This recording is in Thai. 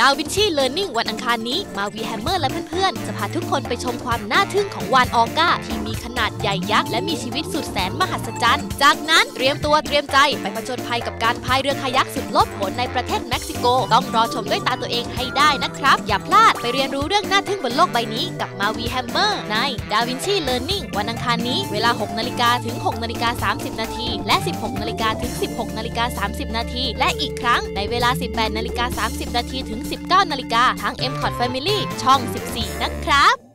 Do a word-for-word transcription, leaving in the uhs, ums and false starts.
ดาวินชีเลิร์นนิ่งวันอังคารนี้มาวีแฮมเมอร์และเพื่อนๆจะพาทุกคนไปชมความน่าทึ่งของวาฬออก้าที่มีขนาดใหญ่ยักษ์และมีชีวิตสุดแสนมหัศจรรย์จากนั้นเตรียมตัวเตรียมใจไปผจญภัยกับการพายเรือคายักสุดโลดโผนในประเทศเม็กซิโกต้องรอชมด้วยตาตัวเองให้ได้นะครับอย่าพลาดไปเรียนรู้เรื่องน่าทึ่งบนโลกใบนี้กับมาวีแฮมเมอร์ในดาวินชีเลิร์นนิ่งวันอังคารนี้เวลาหกนาฬิกาถึงหกนาฬิกาสามสิบนาทีและสิบหกนาฬิกาถึงสิบหกนาฬิกาสามสิบนาทีและอีกครั้งในเวลาสิบแปดนาฬิกาสามสิบนาทีถึงสิบเก้านาฬิกาทาง เอ็ม คอท แฟมิลี่ ช่อง สิบสี่ นะครับ